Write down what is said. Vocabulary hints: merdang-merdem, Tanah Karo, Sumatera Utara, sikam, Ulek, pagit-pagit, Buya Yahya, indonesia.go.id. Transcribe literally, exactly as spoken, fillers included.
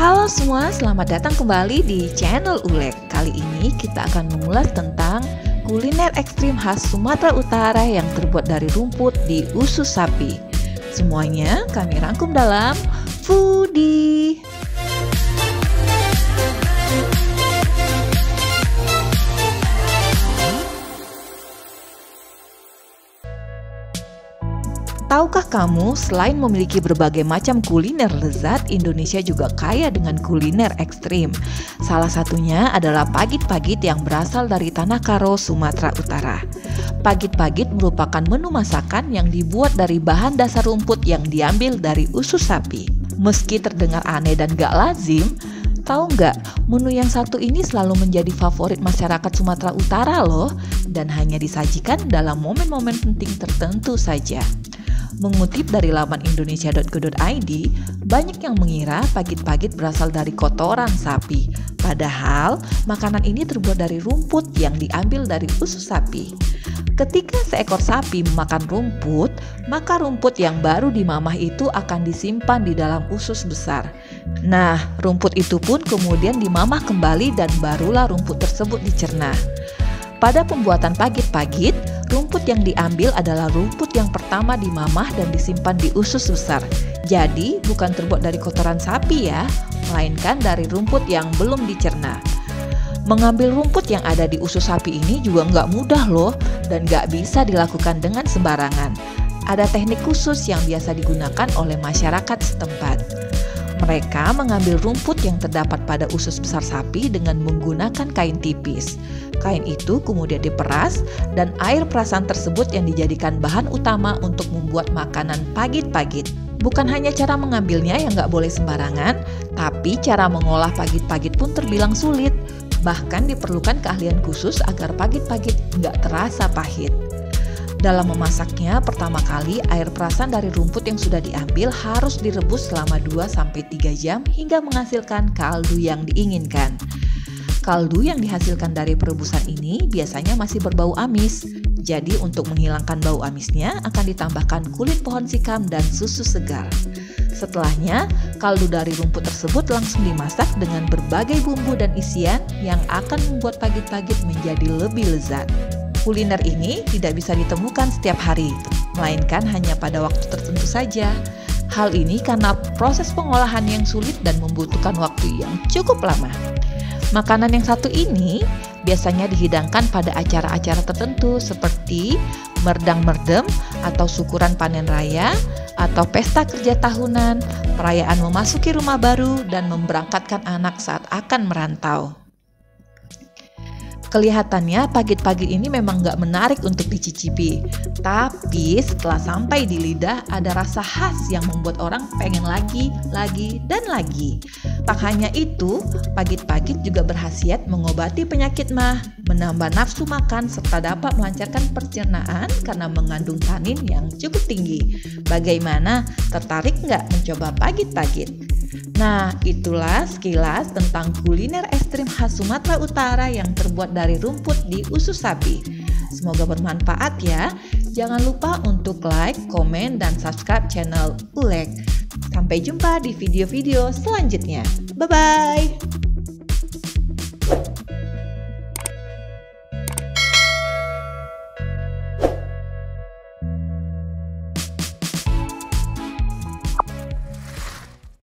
Halo semua, selamat datang kembali di channel Ulek. Kali ini kita akan mengulas tentang kuliner ekstrim khas Sumatera Utara yang terbuat dari rumput di usus sapi. Semuanya kami rangkum dalam Foodie. Tahukah kamu, selain memiliki berbagai macam kuliner lezat, Indonesia juga kaya dengan kuliner ekstrim. Salah satunya adalah pagit-pagit yang berasal dari Tanah Karo, Sumatera Utara. Pagit-pagit merupakan menu masakan yang dibuat dari bahan dasar rumput yang diambil dari usus sapi. Meski terdengar aneh dan gak lazim, tahu nggak, menu yang satu ini selalu menjadi favorit masyarakat Sumatera Utara loh, dan hanya disajikan dalam momen-momen penting tertentu saja. Mengutip dari laman indonesia dot go dot i d, banyak yang mengira pagit-pagit berasal dari kotoran sapi. Padahal, makanan ini terbuat dari rumput yang diambil dari usus sapi. Ketika seekor sapi memakan rumput, maka rumput yang baru dimamah itu akan disimpan di dalam usus besar. Nah, rumput itu pun kemudian dimamah kembali dan barulah rumput tersebut dicerna. Pada pembuatan pagit-pagit, rumput yang diambil adalah rumput yang pertama dimamah dan disimpan di usus besar. Jadi, bukan terbuat dari kotoran sapi ya, melainkan dari rumput yang belum dicerna. Mengambil rumput yang ada di usus sapi ini juga nggak mudah loh, dan nggak bisa dilakukan dengan sembarangan. Ada teknik khusus yang biasa digunakan oleh masyarakat setempat. Mereka mengambil rumput yang terdapat pada usus besar sapi dengan menggunakan kain tipis. Kain itu kemudian diperas dan air perasan tersebut yang dijadikan bahan utama untuk membuat makanan pagit-pagit. Bukan hanya cara mengambilnya yang nggak boleh sembarangan, tapi cara mengolah pagit-pagit pun terbilang sulit. Bahkan diperlukan keahlian khusus agar pagit-pagit nggak terasa pahit. Dalam memasaknya, pertama kali air perasan dari rumput yang sudah diambil harus direbus selama dua sampai tiga jam hingga menghasilkan kaldu yang diinginkan. Kaldu yang dihasilkan dari perebusan ini biasanya masih berbau amis. Jadi untuk menghilangkan bau amisnya akan ditambahkan kulit pohon sikam dan susu segar. Setelahnya, kaldu dari rumput tersebut langsung dimasak dengan berbagai bumbu dan isian yang akan membuat pagit-pagit menjadi lebih lezat. Kuliner ini tidak bisa ditemukan setiap hari, melainkan hanya pada waktu tertentu saja. Hal ini karena proses pengolahan yang sulit dan membutuhkan waktu yang cukup lama. Makanan yang satu ini biasanya dihidangkan pada acara-acara tertentu seperti merdang-merdem atau syukuran panen raya, atau pesta kerja tahunan, perayaan memasuki rumah baru, dan memberangkatkan anak saat akan merantau. Kelihatannya pagit-pagit ini memang nggak menarik untuk dicicipi, tapi setelah sampai di lidah ada rasa khas yang membuat orang pengen lagi, lagi, dan lagi. Tak hanya itu, pagit-pagit juga berkhasiat mengobati penyakit maag, menambah nafsu makan, serta dapat melancarkan pencernaan karena mengandung tanin yang cukup tinggi. Bagaimana? Tertarik nggak mencoba pagit-pagit? Nah, itulah sekilas tentang kuliner ekstrim khas Sumatera Utara yang terbuat dari rumput di usus sapi. Semoga bermanfaat ya. Jangan lupa untuk like, komen, dan subscribe channel Ulek. Sampai jumpa di video-video selanjutnya. Bye-bye!